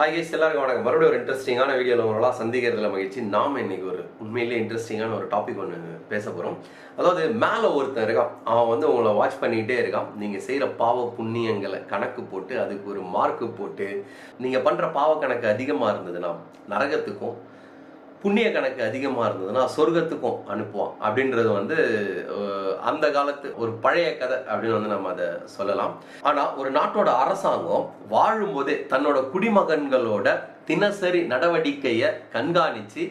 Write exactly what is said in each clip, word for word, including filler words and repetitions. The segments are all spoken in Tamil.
Hi guys, எல்லாருக்கும் வணக்கம். மறுபடியும் ஒரு இன்ட்ரஸ்டிங்கான வீடியோல உங்களா சந்திக்கிறதுல மகிழ்ச்சி. நாம் இன்னைக்கு ஒரு உண்மையிலேயே இன்ட்ரஸ்டிங்கான ஒரு டாபிக் ஒன்னு பேச போறோம். அதாவது மேல ஒருத்தன் இருக்கான். அவன் வந்து உங்களை வாட்ச் பண்ணிட்டே இருக்கான். நீங்க செய்யற பாவ புண்ணியங்களை கணக்கு போட்டு அதுக்கு ஒரு மார்க் போட்டு நீங்க பண்ற பாவ கணக்கு அதிகமா இருந்ததுன்னா நரகத்துக்கும் புண்ணிய கணக்கு அதிகமா இருந்ததுன்னா சொர்க்கத்துக்கும் அனுப்புவான் அப்படின்றது வந்து அந்த காலத்து ஒரு பழைய கதை அப்படின்னு வந்து நம்ம அதை சொல்லலாம். ஆனா ஒரு நாட்டோட அரசாங்கம் வாழும் போதே தன்னோட குடிமகன்களோட தினசரி நடவடிக்கையை கண்காணிச்சு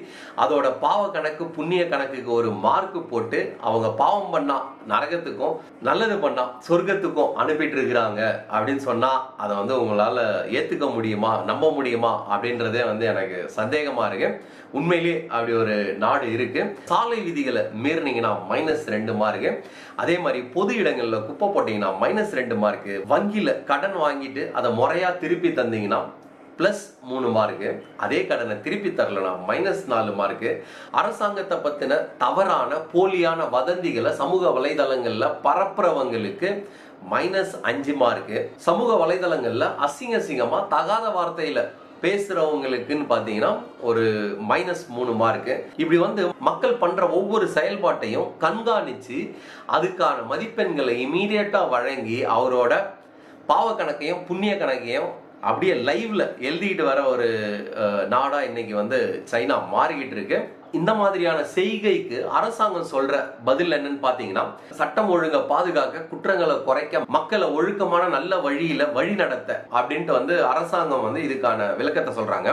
அதோட பாவ கணக்கு புண்ணிய கணக்குக்கு ஒரு மார்க் போட்டு அவங்க பாவம் பண்ணா நரகத்துக்கும் நல்லது பண்ணா சொர்க்கத்துக்கும் அனுப்பிட்டு இருக்கிறாங்க அப்படின்னு சொன்னா அதை வந்து உங்களால ஏத்துக்க முடியுமா நம்ப முடியுமா அப்படின்றதே வந்து எனக்கு சந்தேகமா இருக்கு. உண்மையிலேயே அப்படி ஒரு நாடு இருக்கு. சாலை விதிகளை மீறினீங்கன்னா மைனஸ் ரெண்டு மார்க்கு, அதே மாதிரி பொது இடங்கள்ல குப்பை போட்டீங்கன்னா மைனஸ் ரெண்டு மார்க்கு, வங்கியில கடன் வாங்கிட்டு அதை முறையா திருப்பி தந்தீங்கன்னா பிளஸ் மூணு மார்க்கு, அதே கடனை திருப்பி தரலனா மைனஸ் நாலு மார்க்கு. அரசாங்கத்தை பத்தின தவறான போலியான வதந்திகளை சமூக வலைதளங்கள்ல பரப்புறவங்களுக்கு மைனஸ் அஞ்சு மார்க்கு, சமூக வலைதளங்கள்ல அசிங்க அசிங்கமா தகாத வார்த்தையில பேசுறவங்களுக்குன்னு பாத்தீங்கன்னா ஒரு மைனஸ் மூணு மார்க்கு. இப்படி வந்து மக்கள் பண்ற ஒவ்வொரு செயல்பாட்டையும் கண்காணிச்சு அதுக்கான மதிப்பெண்களை இமீடியட்டா வழங்கி அவரோட பாவ கணக்கையும் புண்ணிய கணக்கையும் அப்படியே லைவ்ல எழுதிட்டு வர ஒரு நாடா இன்னைக்கு வந்து சைனா மாறிக்கிட்டு இருக்கு. இந்த மாதிரியான செய்கைக்கு அரசாங்கம் சொல்ற பதில் என்னன்னு பாத்தீங்கன்னா சட்டம் ஒழுங்கை பாதுகாக்க, குற்றங்களை குறைக்க, மக்களை ஒழுக்கமான நல்ல வழியில வழி நடத்த அப்படின்ட்டு வந்து அரசாங்கம் வந்து இதுக்கான விளக்கத்தை சொல்றாங்க.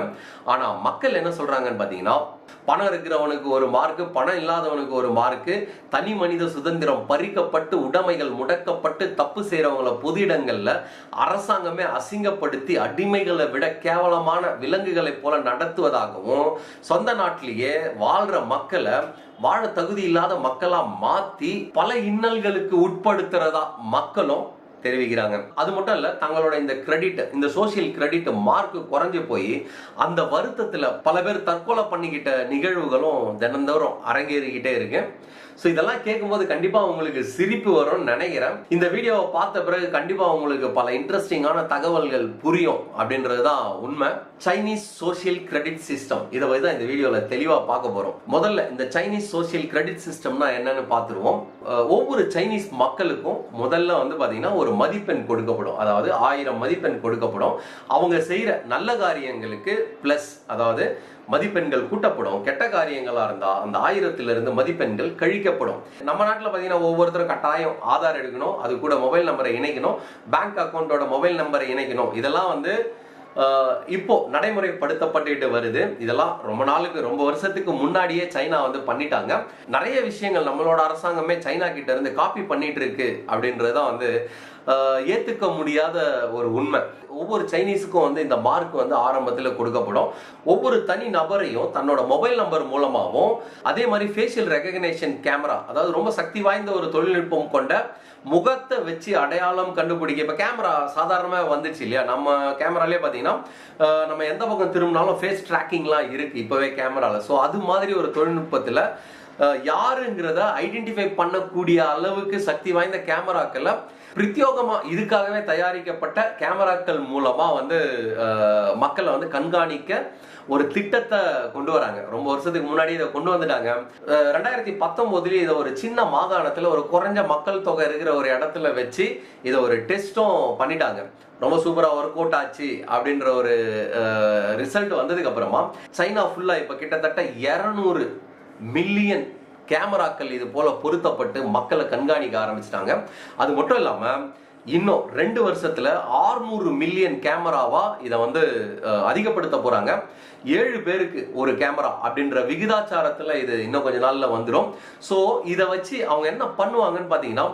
ஆனா மக்கள் என்ன சொல்றாங்கன்னு பாத்தீங்கன்னா பணம் இருக்கிறவனுக்கு ஒரு மார்க்கு, பணம் இல்லாதவனுக்கு ஒரு மார்க்கு, தனி மனித சுதந்திரம் பறிக்கப்பட்டு உடைமைகள் முடக்கப்பட்டு தப்பு செய்யறவங்களை பொது இடங்கள்ல அரசாங்கமே அசிங்கப்படுத்தி அடிமைகளை விட கேவலமான விலங்குகளை போல நடத்துவதாகவும் சொந்த நாட்டிலேயே வாழ்ற மக்களை வாழ தகுதி இல்லாத மக்களா மாத்தி பல இன்னல்களுக்கு உட்படுத்துறதா மக்களும் தெரிவிக்கிறாங்க. அது மட்டும் இல்ல தங்களோட இந்த கிரெடிட், இந்த சோசியல் கிரெடிட் மார்க் குறைஞ்சு போய் அந்த வருத்தத்துல பல பேர் தற்கொலை பண்ணிக்கிட்ட நிகழ்வுகளும் தினந்தோறும் அரங்கேறிக்கிட்டே இருக்கு. சோ இதெல்லாம் கேட்கும்போது கண்டிப்பா உங்களுக்கு சிரிப்பு வரும்னு நினைக்கிறேன். இந்த வீடியோவை பார்த்த பிறகு கண்டிப்பா உங்களுக்கு பல இன்ட்ரெஸ்டிங்கான தகவல்கள் புரியும் அப்படின்றதுதான் உண்மை. சைனீஸ் சோசியல் கிரெடிட் சிஸ்டம் இதை தான் இந்த வீடியோல தெளிவா பார்க்க போறோம். முதல்ல இந்த சைனீஸ் சோசியல் கிரெடிட் சிஸ்டம்னா என்னன்னு பாத்துருவோம். ஒவ்வொரு சைனீஸ் மக்களுக்கும் முதல்ல வந்து பாத்தீங்கன்னா ஒரு மதிப்பெண் கொடுக்கப்படும். அதாவது ஆயிரம் மதிப்பெண் கொடுக்கப்படும். அவங்க செய்யற நல்ல காரியங்களுக்கு பிளஸ், அதாவது மதிப்பெண்கள் கூட்டப்படும். கெட்ட காரியங்களா இருந்தா அந்த ஆயிரத்துல இருந்து மதிப்பெண்கள் கழிக்கப்படும். நம்ம நாட்டுல பாத்தீங்கன்னா ஒவ்வொருத்தரும் கட்டாயம் ஆதார் எடுக்கணும், அது கூட மொபைல் நம்பரை இணைக்கணும், பேங்க் அக்கௌண்டோட மொபைல் நம்பரை இணைக்கணும். இதெல்லாம் வந்து இப்போ நடைமுறைப்படுத்தப்பட்டு வருது. இதெல்லாம் ரொம்ப நாளுக்கு ரொம்ப வருஷத்துக்கு முன்னாடியே சைனா வந்து பண்ணிட்டாங்க. நிறைய விஷயங்கள் நம்மளோட அரசாங்கமே சைனா கிட்ட இருந்து காப்பி பண்ணிட்டு இருக்கு அப்படின்றதுதான் வந்து ஏத்துக்க முடியாத ஒரு உண்மை. ஒவ்வொரு சைனீஸுக்கும் வந்து இந்த மார்க் வந்து ஆரம்பத்துல கொடுக்கப்படும். ஒவ்வொரு தனி நபரையும் தன்னோட மொபைல் நம்பர் மூலமாகவும், அதே மாதிரி ஃபேஷியல் ரெகக்னிஷன் கேமரா, அதாவது ரொம்ப சக்தி வாய்ந்த ஒரு தொழில்நுட்பம் கொண்ட முகத்தை வச்சு அடையாளம் கண்டுபிடிக்க இப்ப கேமரா சாதாரணமா வந்துச்சு இல்லையா. நம்ம கேமராலே பாத்தீங்கன்னா நம்ம எந்த பக்கம் திரும்பினாலும் ஃபேஸ் ட்ராக்கிங்லாம் இருக்கு இப்பவே கேமரால. ஸோ அது மாதிரி ஒரு தொழில்நுட்பத்துல யாருங்கிறத ஐடென்டிஃபை பண்ணக்கூடிய அளவுக்கு சக்தி வாய்ந்த கேமராக்களை பிரத்யோகமா இதுக்காகவே தயாரிக்கப்பட்ட கேமராக்கள் மூலமா வந்து மக்களை வந்து கண்காணிக்க ஒரு திட்டத்தை கொண்டு வராங்க. ரொம்ப வருஷத்துக்கு முன்னாடி இதை கொண்டு வந்துட்டாங்க. ரெண்டாயிரத்தி பத்தொன்பதுல இதை ஒரு சின்ன மாகாணத்துல ஒரு குறைஞ்ச மக்கள் தொகை இருக்கிற ஒரு இடத்துல வச்சு இதை ஒரு டெஸ்டும் பண்ணிட்டாங்க. ரொம்ப சூப்பரா ஒர்க் அவுட் ஆச்சு அப்படின்ற ஒரு ரிசல்ட் வந்ததுக்கு அப்புறமா சைனா ஃபுல்லா இப்ப கிட்டத்தட்ட இருநூறு மில்லியன் கேமராக்கள் இது போல பொருத்தப்பட்டு மக்களை கண்காணிக்க ஆரம்பிச்சிட்டாங்க. அது மட்டும் இல்லாம இன்னும் ரெண்டு வருஷத்துல ஆறுநூறு மில்லியன் கேமராவா இதை வந்து அதிகப்படுத்த போறாங்க. ஏழு பேருக்கு ஒரு கேமரா அப்படின்ற விகிதாச்சாரத்துல இது இன்னும் கொஞ்ச நாள்ல வந்துடும். ஸோ இதை வச்சு அவங்க என்ன பண்ணுவாங்கன்னு பாத்தீங்கன்னா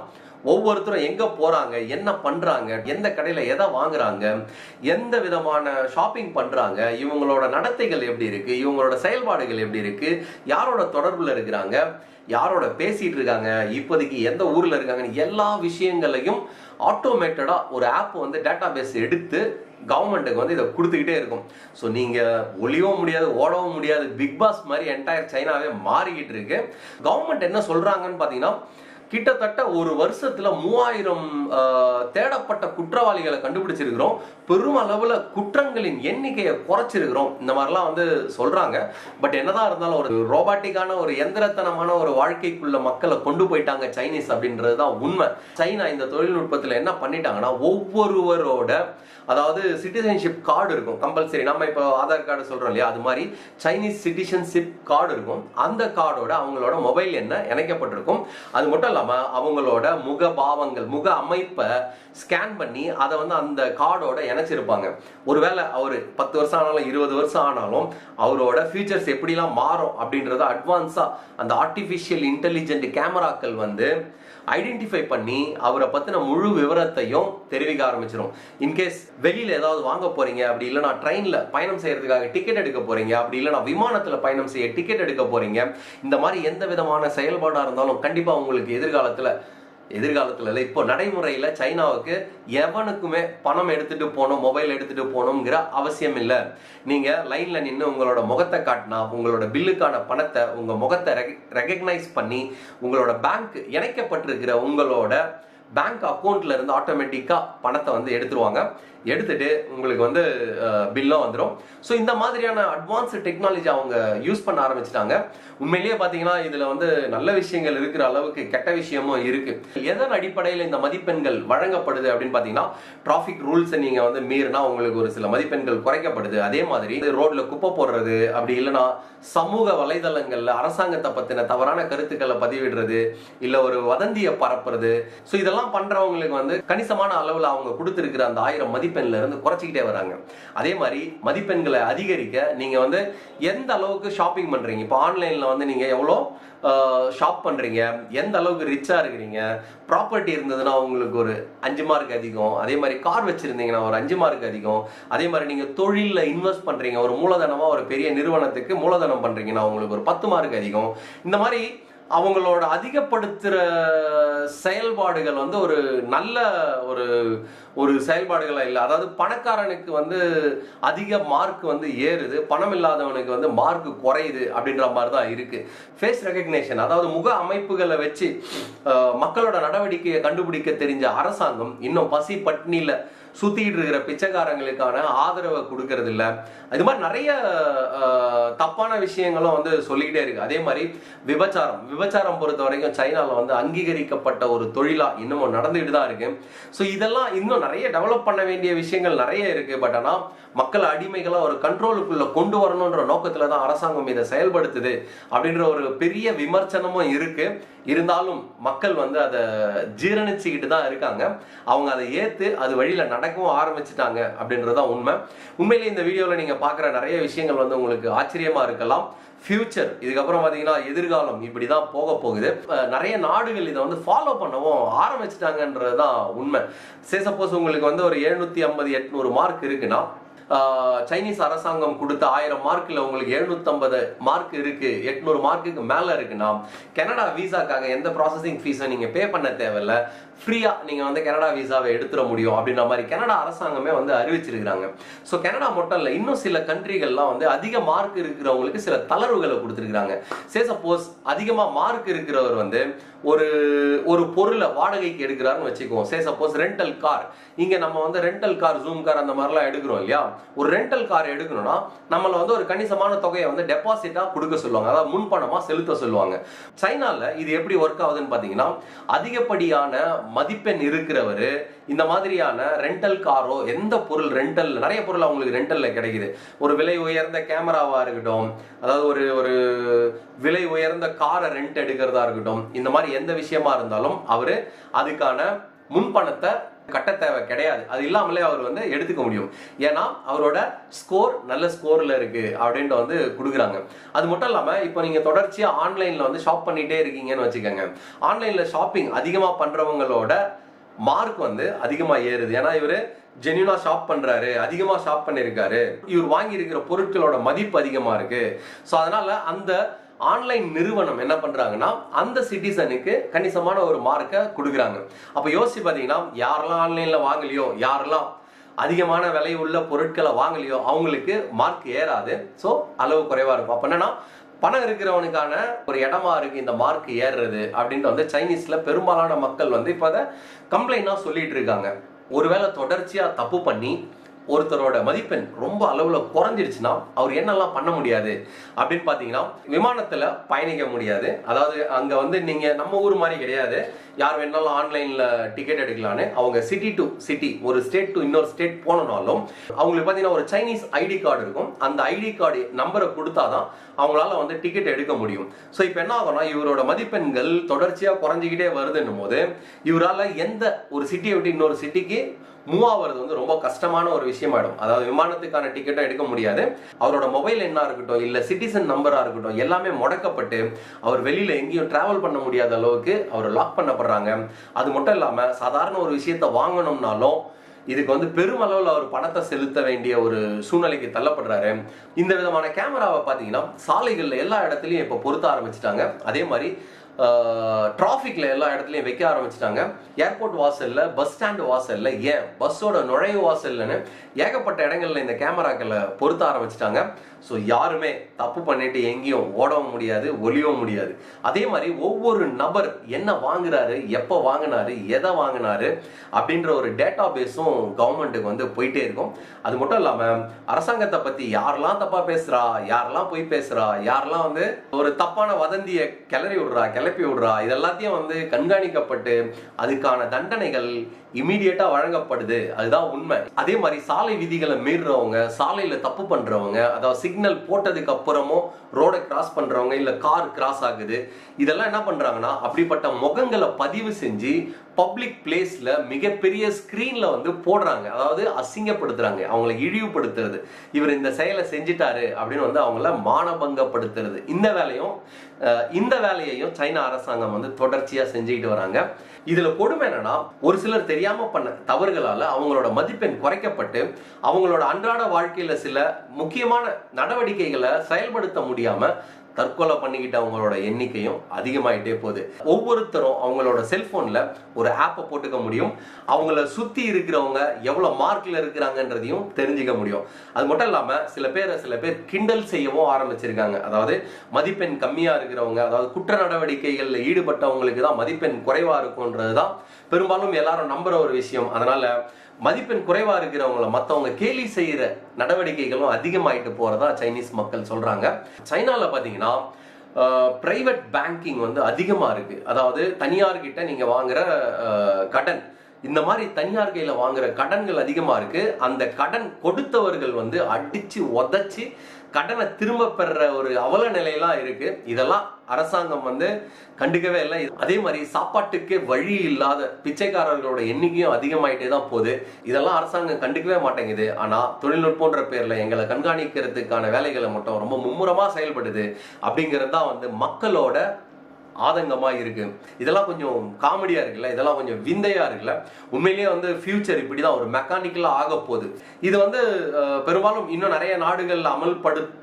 ஒவ்வொருத்தரும் எங்க போறாங்க, என்ன பண்றாங்க, எந்த கடையில எதை வாங்குறாங்க, எந்த விதமான ஷாப்பிங் பண்றாங்க, இவங்களோட நடத்தைகள் எப்படி இருக்கு, இவங்களோட செயல்பாடுகள் எப்படி இருக்கு, யாரோட தொடர்புல இருக்கிறாங்க, யாரோட பேசிட்டு இருக்காங்க, இப்போதைக்கு எந்த ஊர்ல இருக்காங்கன்னு எல்லா விஷயங்களையும் ஆட்டோமேட்டடா ஒரு ஆப் வந்து டேட்டா பேஸ் எடுத்து கவர்மெண்ட்டுக்கு வந்து இதை கொடுத்துக்கிட்டே இருக்கும். ஸோ நீங்க ஒளியவும் முடியாது ஓடவும் முடியாது. பிக் பாஸ் மாதிரி என்டையர் சைனாவே மாறிக்கிட்டு இருக்கு. கவர்மெண்ட் என்ன சொல்றாங்கன்னு பாத்தீங்கன்னா கிட்டத்தட்ட ஒரு வருஷத்துல மூவாயிரம் தேடப்பட்ட குற்றவாளிகளை கண்டுபிடிச்சிருக்கிறோம். பெரும் அளவுல குற்றங்களின் எண்ணிக்கையை குறைச்சிருக்கிறோம். இந்த மாதிரிலாம் வந்து சொல்றாங்க. பட் என்னதான் இருந்தாலும் ஒரு ரோபாட்டிக்கான ஒரு எந்திரத்தனமான ஒரு வாழ்க்கைக்குள்ள மக்களை கொண்டு போயிட்டாங்க சைனீஸ் அப்படின்றதுதான் உண்மை. சைனா இந்த தொழில்நுட்பத்துல என்ன பண்ணிட்டாங்கன்னா ஒவ்வொருவரோட அதாவது சிட்டிசன்ஷிப் கார்டு இருக்கும் கம்பல்சரி. நம்ம இப்போ ஆதார் கார்டு சொல்றோம் இல்லையா, அது மாதிரி சைனீஸ் சிட்டிசன்ஷிப் கார்டு இருக்கும். அந்த கார்டோட அவங்களோட மொபைல் என்ன இணைக்கப்பட்டிருக்கும். அது மட்டும் இல்லாம அவங்களோட முக பாவங்கள் முக அமைப்பை ஸ்கேன் பண்ணி அதை வந்து அந்த கார்டோட இணைச்சிருப்பாங்க. ஒருவேளை அவரு பத்து வருஷம் ஆனாலும் இருபது வருஷம் ஆனாலும் அவரோட ஃபியூச்சர்ஸ் எப்படிலாம் மாறும் அப்படின்றத அட்வான்ஸா அந்த ஆர்டிபிஷியல் இன்டெலிஜென்ட் கேமராக்கள் வந்து ஐடென்டிஃபை பண்ணி அவரை பத்தின முழு விவரத்தையும் தெரிவிக்க ஆரம்பிச்சிடும். இன்கேஸ் வெளியில ஏதாவது வாங்க போறீங்க, அப்படி இல்லைனா ட்ரெயின்ல பயணம் செய்யறதுக்காக டிக்கெட் எடுக்க போறீங்க, அப்படி இல்லைனா விமானத்துல பயணம் செய்ய டிக்கெட் எடுக்க போறீங்க, இந்த மாதிரி எந்த விதமான செயல்பாடா இருந்தாலும் கண்டிப்பா உங்களுக்கு எதிர்காலத்துல எதிர்காலத்துல இல்லை இப்போ நடைமுறையில சைனாவுக்கு எவனுக்குமே பணம் எடுத்துட்டு போனோம் மொபைல் எடுத்துட்டு போகணுங்கிற அவசியம் இல்லை. நீங்க லைன்ல நின்று உங்களோட முகத்தை காட்டினா உங்களோட பில்லுக்கான பணத்தை உங்க முகத்தை ரெகக்னைஸ் பண்ணி உங்களோட பேங்க் இணைக்கப்பட்டிருக்கிற உங்களோட பேங்க் அக்கௌண்ட்ல இருந்து ஆட்டோமேட்டிக்கா பணத்தை வந்து எடுத்துருவாங்க. எடுத்துட்டு உங்களுக்கு வந்து பில்லாம் வந்துடும். ஸோ இந்த மாதிரியான அட்வான்ஸ்டு டெக்னாலஜி அவங்க யூஸ் பண்ண ஆரம்பிச்சிட்டாங்க. உண்மையிலேயே பார்த்தீங்கன்னா இதுல வந்து நல்ல விஷயங்கள் இருக்கிற அளவுக்கு கெட்ட விஷயமும் இருக்கு. எதன் அடிப்படையில் இந்த மதிப்பெண்கள் வழங்கப்படுது அப்படின்னு பார்த்தீங்கன்னா டிராஃபிக் ரூல்ஸை நீங்க வந்து மீறினா உங்களுக்கு ஒரு சில மதிப்பெண்கள் குறைக்கப்படுது. அதே மாதிரி ரோட்ல குப்பை போடுறது, அப்படி இல்லைன்னா சமூக வலைதளங்கள்ல அரசாங்கத்தை பத்தின தவறான கருத்துக்களை பதிவிடுறது, இல்லை ஒரு வதந்தியை பரப்புறது, ஸோ இதெல்லாம் பண்றவங்களுக்கு வந்து கணிசமான அளவில் அவங்க கொடுத்துருக்கிற அந்த ஆயிரம் மதிப்பு மதிப்பெண்ல இருந்து குறைச்சிக்கிட்டே வராங்க. அதே மாதிரி மதிப்பெண்களை அதிகரிக்க நீங்க வந்து எந்த அளவுக்கு ஷாப்பிங் பண்றீங்க, இப்போ ஆன்லைன்ல வந்து நீங்க எவ்வளோ ஷாப் பண்றீங்க, எந்த அளவுக்கு ரிச்சா இருக்கிறீங்க, ப்ராப்பர்ட்டி இருந்ததுன்னா உங்களுக்கு ஒரு அஞ்சு மார்க் அதிகம், அதே மாதிரி கார் வச்சிருந்தீங்கன்னா ஒரு அஞ்சு மார்க் அதிகம், அதே மாதிரி நீங்க தொழில இன்வெஸ்ட் பண்றீங்க ஒரு மூலதனமா ஒரு பெரிய நிறுவனத்துக்கு மூலதனம் பண்றீங்கன்னா உங்களுக்கு ஒரு பத்து மார்க் அதிகம். இந்த மாதிரி அவங்களோட அதிகப்படுத்துகிற செயல்பாடுகள் வந்து ஒரு நல்ல ஒரு ஒரு செயல்பாடுகளாக இல்லை. அதாவது பணக்காரனுக்கு வந்து அதிக மார்க் வந்து ஏறுது, பணம் இல்லாதவனுக்கு வந்து மார்க் குறையுது அப்படின்ற மாதிரி தான் இருக்குது. ஃபேஸ் ரெகக்னேஷன் அதாவது முக அமைப்புகளை வச்சு மக்களோட நடவடிக்கையை கண்டுபிடிக்க தெரிஞ்ச அரசாங்கம் இன்னும் பசி பட்டினியில் சுத்திட்டு இருக்கிற பிச்சைக்காரங்களுக்கான ஆதரவை கொடுக்கறது இல்லை. இது மாதிரி நிறைய தப்பான விஷயங்களும் வந்து சொல்லிக்கிட்டே இருக்கு. அதே மாதிரி விபச்சாரம் விபச்சாரம் பொறுத்த வரைக்கும் சைனாவில் வந்து அங்கீகரிக்கப்பட்ட ஒரு தொழிலா இன்னமும் நடந்துகிட்டு தான் இருக்கு. ஸோ இதெல்லாம் இன்னும் நிறைய டெவலப் பண்ண வேண்டிய விஷயங்கள் நிறைய இருக்கு. பட் ஆனால் மக்களை அடிமைகளாக ஒரு கண்ட்ரோலுக்குள்ள கொண்டு வரணுன்ற நோக்கத்துல தான் அரசாங்கம் இதை செயல்படுத்துது அப்படின்ற ஒரு பெரிய விமர்சனமும் இருக்கு. இருந்தாலும் மக்கள் வந்து அதை ஜீரணிச்சுக்கிட்டு தான் இருக்காங்க. அவங்க அதை ஏத்து அது வழியில நடக்கவும் ஆரம்பிச்சுட்டாங்க அப்படின்றதான் உண்மை. உண்மையிலேயே இந்த வீடியோவில் நீங்கள் பார்க்குற நிறைய விஷயங்கள் வந்து உங்களுக்கு ஆச்சரியமாக இருக்கலாம். ஃபியூச்சர் இதுக்கப்புறம் பார்த்தீங்கன்னா எதிர்காலம் இப்படி தான் போக போகுது. நிறைய நாடுகள் இதை வந்து ஃபாலோ பண்ணவும் ஆரம்பிச்சிட்டாங்கன்றது தான் உண்மை. சே சப்போஸ் உங்களுக்கு வந்து ஒரு எழுநூற்றி ஐம்பது எட்நூறு மார்க் இருக்குன்னா சைனீஸ் அரசாங்கம் கொடுத்த ஆயிரம் மார்க்கில் உங்களுக்கு எழுநூற்றம்பது மார்க் இருக்குது, எட்நூறு மார்க்குக்கு மேலே இருக்குன்னா கனடா விசாக்காக எந்த ப்ராசஸிங் ஃபீஸை நீங்கள் பே பண்ண தேவையில்லை, ஃப்ரீயாக நீங்கள் வந்து கனடா விசாவை எடுத்துட முடியும் அப்படின்ற மாதிரி கனடா அரசாங்கமே வந்து அறிவிச்சிருக்கிறாங்க. ஸோ கனடா மட்டும் இல்லை, இன்னும் சில கண்ட்ரிகள்லாம் வந்து அதிக மார்க் இருக்கிறவங்களுக்கு சில தளர்வுகளை கொடுத்துருக்குறாங்க. சே சப்போஸ் அதிகமாக மார்க் இருக்கிறவர் வந்து ஒரு ஒரு பொருளை வாடகைக்கு எடுக்கிறாருன்னு வச்சுக்குவோம். சே சப்போஸ் ரெண்டல் கார், இங்கே நம்ம வந்து ரெண்டல் கார் ஜூம் கார் அந்த மாதிரிலாம் எடுக்கிறோம் இல்லையா, ஒரு ரெண்டல் கார் எடுக்கணும்னா நம்மள வந்து ஒரு கணிசமான தொகையை வந்து டெபாசிட்டா கொடுக்க சொல்லுவாங்க, அதாவது முன்பணமா செலுத்த சொல்லுவாங்க. சைனால இது எப்படி வொர்க் ஆகுதுன்னு பாத்தீங்கன்னா அதிகப்படியான மதிப்பெண் இருக்கிறவரு இந்த மாதிரியான ரெண்டல் காரோ எந்த பொருள் ரெண்டல் நிறைய பொருள் அவங்களுக்கு ரெண்டல்ல கிடைக்குது. ஒரு விலை உயர்ந்த கேமராவா இருக்கட்டும், அதாவது ஒரு ஒரு விலை உயர்ந்த காரை ரெண்ட் எடுக்கிறதா இருக்கட்டும், இந்த மாதிரி எந்த விஷயமா இருந்தாலும் அவரு அதுக்கான முன்பணத்தை கட்ட தேவை கிடையாது. அது இல்லாமலே அவர் வந்து எடுத்துக்க முடியும், ஏன்னா அவரோட ஸ்கோர் நல்ல ஸ்கோர்ல இருக்கு அப்படின்ட்டு வந்து கொடுக்குறாங்க. அது மட்டும் இல்லாம இப்போ நீங்க தொடர்ச்சியா ஆன்லைன்ல வந்து ஷாப் பண்ணிட்டே இருக்கீங்கன்னு வச்சுக்கோங்க. ஆன்லைன்ல ஷாப்பிங் அதிகமா பண்றவங்களோட மார்க் வந்து அதிகமா ஏறுது. ஏன்னா இவரு ஜென்யூனா ஷாப் பண்றாரு, அதிகமா ஷாப் பண்ணிருக்காரு, இவர் வாங்கி இருக்கிற பொருட்களோட மதிப்பு அதிகமா இருக்கு. ஸோ அதனால அந்த ஆன்லைன் நிறுவனம் என்ன பண்றாங்கன்னா அந்த சிட்டிசனுக்கு கணிசமான ஒரு மார்க்கை கொடுக்குறாங்க. அப்ப யோசிச்சு பாத்தீங்கன்னா யாரெல்லாம் ஆன்லைன்ல வாங்கலையோ, யாரெல்லாம் அதிகமான விலை உள்ள பொருட்களை வாங்கலையோ அவங்களுக்கு மார்க் ஏறாது, ஸோ அளவு குறைவா இருக்கும். அப்ப என்னன்னா பணம் இருக்கிறவனுக்கான ஒரு இடமா இருக்கு இந்த மார்க் ஏறுறது அப்படின்ட்டு வந்து சைனீஸ்ல பெரும்பாலான மக்கள் வந்து இப்போ அதை கம்ப்ளைண்டா சொல்லிட்டு இருக்காங்க. ஒருவேளை தொடர்ச்சியா தப்பு பண்ணி ஒருத்தரோட மதிப்பெண் ரொம்ப அளவுல குறைஞ்சிருச்சுன்னா அவர் என்னெல்லாம் பண்ண முடியாது அப்படின்னு பாத்தீங்கன்னா விமானத்துல பயணிக்க முடியாது. அதாவது அங்க வந்து நீங்க நம்ம ஊர் மாதிரி கிடையாது, யார் வேணாலும் ஆன்லைன்ல டிக்கெட் எடுக்கலான்னு. அவங்க சிட்டி டு சிட்டி, ஒரு ஸ்டேட் டு இன்னொரு ஸ்டேட் போனனாலும் அவங்களுக்கு பாத்தீங்கன்னா ஒரு சைனீஸ் ஐடி கார்டு இருக்கும். அந்த ஐடி கார்டு நம்பரை கொடுத்தாதான் அவங்களால வந்து டிக்கெட் எடுக்க முடியும். ஸோ இப்போ என்ன ஆகும்னா இவரோட மதிப்பெண்கள் தொடர்ச்சியா குறைஞ்சிக்கிட்டே வருதுன்னும் போது இவரால் எந்த ஒரு சிட்டியை விட்டு இன்னொரு சிட்டிக்கு மூவ் ஆகிறது வந்து ரொம்ப கஷ்டமான ஒரு விஷயம் ஆயிடும். அதாவது விமானத்துக்கான டிக்கெட்டும் எடுக்க முடியாது, அவரோட மொபைல் எண்ணா இருக்கட்டும் இல்ல சிட்டிசன் நம்பரா இருக்கட்டும் எல்லாமே முடக்கப்பட்டு அவர் வெளியில எங்கேயும் டிராவல் பண்ண முடியாத அளவுக்கு அவர் லாக் பண்ணப்படுறாங்க. அது மட்டும் இல்லாம சாதாரண ஒரு விஷயத்த வாங்கணும்னாலும் இதுக்கு வந்து பெருமளவில் அவர் பணத்தை செலுத்த வேண்டிய ஒரு சூழ்நிலைக்கு தள்ளப்படுறாரு. இந்த விதமான கேமராவை பார்த்தீங்கன்னா சாலைகள்ல எல்லா இடத்துலையும் இப்போ பொருத்த ஆரம்பிச்சுட்டாங்க. அதே மாதிரி டிராஃபிக்ல எல்லா இடத்துலையும் வைக்க ஆரம்பிச்சிட்டாங்க. ஏர்போர்ட் வாசல்ல, பஸ் ஸ்டாண்ட் வாசல்ல, ஏன் பஸ்ஸோட நுழைவு வாசல்லன்னு ஏகப்பட்ட இடங்கள்ல இந்த கேமராக்களை பொருத்த ஆரம்பிச்சிட்டாங்க. ஸோ யாருமே தப்பு பண்ணிட்டு எங்கேயும் ஓடவும் முடியாது, ஒளியவும் முடியாது. அதே மாதிரி ஒவ்வொரு நபர் என்ன வாங்குறாரு, எப்போ வாங்கினாரு, எதை வாங்கினாரு அப்படின்ற ஒரு டேட்டா பேஸும் கவர்மெண்ட்டுக்கு வந்து போயிட்டே இருக்கும். அது மட்டும் இல்லாம அரசாங்கத்தை பத்தி யாரெல்லாம் தப்பா பேசுறா, யாரெல்லாம் போய் பேசுறா, யாரெல்லாம் வந்து ஒரு தப்பான வதந்தியை கிளறி விடுறா கிளப்பி விடுறா, இதெல்லாத்தையும் வந்து கண்காணிக்கப்பட்டு அதுக்கான தண்டனைகள் இமீடியட்டா வழங்கப்படுது. அதுதான் உண்மை. அதே மாதிரி சாலை விதிகளை மீறுறவங்க, சாலையில தப்பு பண்றவங்க, அதாவது சிக்னல் போட்டதுக்கு அப்புறமும் ரோடை கிராஸ் பண்றவங்க இல்ல கார் கிராஸ் ஆகுது, இதெல்லாம் என்ன பண்றாங்கன்னா அப்படிப்பட்ட முகங்களை பதிவு செஞ்சு பப்ளிக் பிளேஸ்ல மிகப்பெரிய ஸ்கிரீன்ல வந்து போடுறாங்க. அதாவது அசிங்கப்படுத்துறாங்க, அவங்களை இழிவுபடுத்துறது, இவர் இந்த செயலை செஞ்சிட்டாரு அப்படின்னு வந்து அவங்கள மானபங்கப்படுத்துறது. இந்த வேலையும் இந்த வேலையையும் சைனா அரசாங்கம் வந்து தொடர்ச்சியா செஞ்சுக்கிட்டு வராங்க. இதுல கொடுமை என்னன்னா ஒரு சிலர் தெரியாம பண்ண தவறுகளால அவங்களோட மதிப்பெண் குறைக்கப்பட்டு அவங்களோட அன்றாட வாழ்க்கையில சில முக்கியமான நடவடிக்கைகளை செயல்படுத்த முடியாம தற்கொலை பண்ணிக்கிட்டு அவங்களோட எண்ணிக்கையும் அதிகமாயிட்டே போகுது. ஒவ்வொருத்தரும் அவங்களோட செல்போன்ல ஒரு ஆப்பை போட்டுக்க முடியும், அவங்கள சுத்தி இருக்கிறவங்க எவ்வளவு மார்க்ல இருக்கிறாங்கன்றதையும் தெரிஞ்சுக்க முடியும். அது மட்டும் இல்லாம சில பேரை சில பேர் கிண்டல் செய்யவும் ஆரம்பிச்சிருக்காங்க. அதாவது மதிப்பெண் கம்மியா இருக்கிறவங்க, அதாவது குற்ற நடவடிக்கைகள்ல ஈடுபட்டவங்களுக்கு தான் மதிப்பெண் குறைவா இருக்கும்ன்றதுதான் பெரும்பாலும் எல்லாரும் நம்புற ஒரு விஷயம். அதனால மதிப்பெண் குறைவா இருக்கிறவங்கள மற்றவங்க கேலி செய்யற நடவடிக்கைகளும் அதிகமாயிட்டு போறதா சைனீஸ் மக்கள் சொல்றாங்க. சைனால பாத்தீங்கன்னா பிரைவேட் பேங்கிங் வந்து அதிகமா இருக்கு. அதாவது தனியார்கிட்ட நீங்க வாங்குற கடன், இந்த மாதிரி தனியார் கையில வாங்குற கடன்கள் அதிகமா இருக்கு. அந்த கடன் கொடுத்தவர்கள் வந்து அடிச்சு உதச்சி கடனை திரும்ப பெற ஒரு அவல நிலையெல்லாம் இருக்கு. இதெல்லாம் அரசாங்கம் வந்து கண்டுக்கவே இல்லை. அதே மாதிரி சாப்பாட்டுக்கு வழி இல்லாத பிச்சைக்காரர்களோட எண்ணிக்கையும் அதிகமாயிட்டே தான் போகுது. இதெல்லாம் அரசாங்கம் கண்டுக்கவே மாட்டேங்குது. ஆனா தொழில்நுட்பம்ன்ற பேர்ல எங்களை கண்காணிக்கிறதுக்கான வேலைகளை மட்டும் ரொம்ப மும்முரமா செயல்படுது அப்படிங்கிறது தான் வந்து மக்களோட ஆதங்கமா இருக்கு. இதெல்லாம் கொஞ்சம் காமெடியா இருக்குல்ல, இதெல்லாம் கொஞ்சம் விந்தையா இருக்குல்ல. உண்மையிலேயே வந்து ஃபியூச்சர் இப்படிதான் ஒரு மெக்கானிக்கலா ஆக போகுது. இது வந்து பெரும்பாலும் இன்னும் நிறைய நாடுகள்ல அமல்படுத்த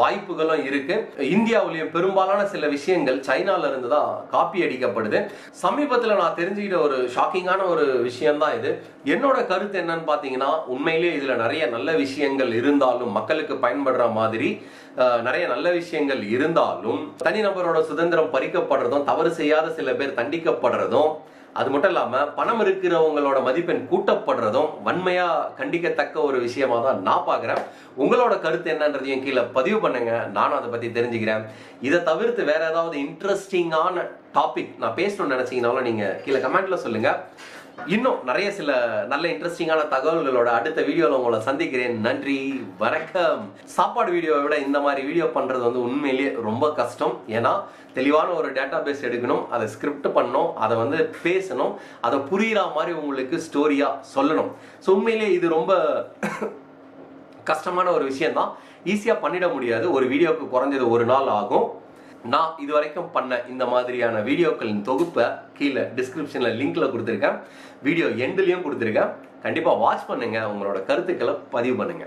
வாய்ப்புகளும் இருக்கு. இந்தியாவிலேயும் பெரும்பாலான சில விஷயங்கள் சைனால இருந்து தான் காப்பி அடிக்கப்படுது. சமீபத்துல நான் தெரிஞ்சுக்கிட்ட ஒரு ஷாக்கிங்கான ஒரு விஷயம் தான் இது. என்னோட கருத்து என்னன்னு பாத்தீங்கன்னா உண்மையிலேயே இதுல நிறைய நல்ல விஷயங்கள் இருந்தாலும், மக்களுக்கு பயன்படுற மாதிரி நிறைய நல்ல விஷயங்கள் இருந்தாலும், தனிநபரோட சுதந்திரம் பறிக்கப்படுறதும், தவறு செய்யாத சில பேர் தண்டிக்கப்படுறதும், அது மட்டும் இல்லாம பணம் இருக்கிறவங்களோட மதிப்பெண் கூட்டப்படுறதும் வன்மையா கண்டிக்கத்தக்க ஒரு விஷயமா தான் நான் பாக்குறேன். உங்களோட கருத்து என்னன்றதையும் கீழே பதிவு பண்ணுங்க, நானும் அதை பத்தி தெரிஞ்சுக்கிறேன். இதை தவிர்த்து வேற ஏதாவது இன்ட்ரெஸ்டிங்கான டாபிக் நான் பேசணும்னு நினைச்சீங்கன்னாலும் நீங்க கீழே கமெண்ட்ல சொல்லுங்க. இன்னும் நிறைய சில நல்ல இன்ட்ரெஸ்டிங்கான தகவல்களோட அடுத்த வீடியோல உங்களை சந்திக்கிறேன். நன்றி, வணக்கம். சாப்பாடு வீடியோவை விட இந்த மாதிரி வீடியோ பண்றது வந்து உண்மையிலேயே ரொம்ப கஷ்டம். ஏன்னா தெளிவான ஒரு டேட்டா பேஸ் எடுக்கணும், அதை ஸ்கிரிப்ட் பண்ணணும், அதை வந்து பேசணும், அதை புரியுற மாதிரி உங்களுக்கு ஸ்டோரியா சொல்லணும். ஸோ உண்மையிலேயே இது ரொம்ப கஷ்டமான ஒரு விஷயம் தான். ஈஸியா பண்ணிட முடியாது. ஒரு வீடியோவுக்கு குறைஞ்சது ஒரு நாள் ஆகும். நான் இது வரைக்கும் பண்ண இந்த மாதிரியான வீடியோக்களின் தொகுப்பை கீழே டிஸ்கிரிப்ஷன்ல லிங்க்ல கொடுத்துருக்கேன், வீடியோ எண்ட்லயும் கொடுத்துருக்கேன். கண்டிப்பா வாட்ச் பண்ணுங்க, உங்களோட கருத்துக்களை பதிவு பண்ணுங்க.